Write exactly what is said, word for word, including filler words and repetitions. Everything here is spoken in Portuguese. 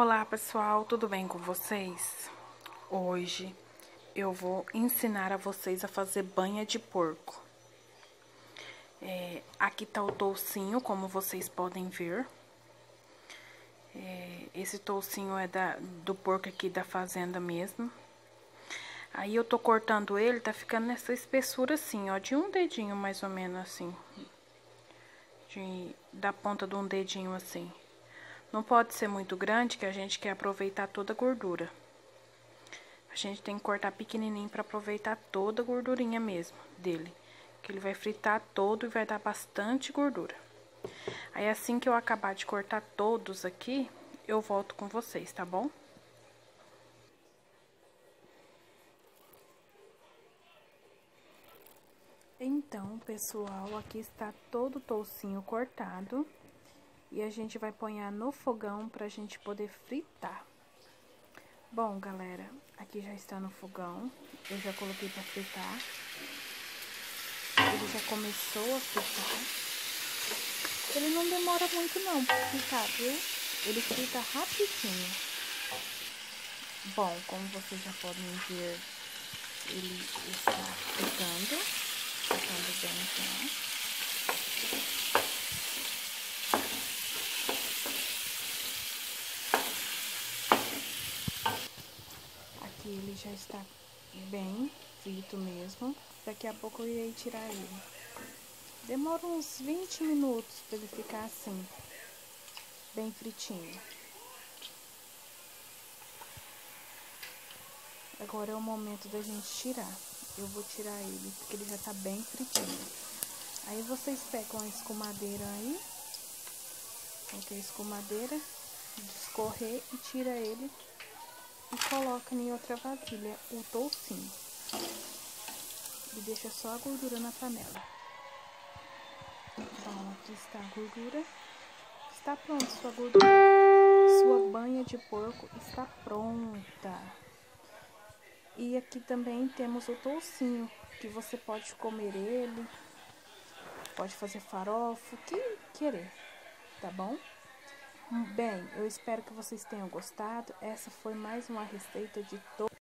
Olá pessoal, tudo bem com vocês? Hoje eu vou ensinar a vocês a fazer banha de porco. É, aqui tá o toucinho, como vocês podem ver. É, esse toucinho é da, do porco aqui da fazenda mesmo. Aí eu tô cortando ele, tá ficando nessa espessura assim, ó, de um dedinho mais ou menos assim. De, da ponta de um dedinho assim. Não pode ser muito grande, que a gente quer aproveitar toda a gordura. A gente tem que cortar pequenininho para aproveitar toda a gordurinha mesmo dele. Que ele vai fritar todo e vai dar bastante gordura. Aí, assim que eu acabar de cortar todos aqui, eu volto com vocês, tá bom? Então, pessoal, aqui está todo o toucinho cortado. E a gente vai ponhar no fogão pra gente poder fritar. Bom, galera, aqui já está no fogão. Eu já coloquei pra fritar. Ele já começou a fritar. Ele não demora muito não pra fritar, viu? Ele frita rapidinho. Bom, como vocês já podem ver, ele está fritando. Fritando bem então. Ele já está bem frito mesmo. Daqui a pouco eu irei tirar ele. Demora uns vinte minutos para ele ficar assim, bem fritinho. Agora é o momento da gente tirar. Eu vou tirar ele porque ele já está bem fritinho. Aí vocês pegam a escumadeira aí, coloca a escumadeira, escorrer e tira ele. E coloca em outra vasilha o toucinho. E deixa só a gordura na panela. Bom, aqui está a gordura. Está pronta sua gordura. Sua banha de porco está pronta. E aqui também temos o toucinho, que você pode comer ele. Pode fazer farofa, o que querer, tá bom? Bem, eu espero que vocês tenham gostado. Essa foi mais uma receita de todos.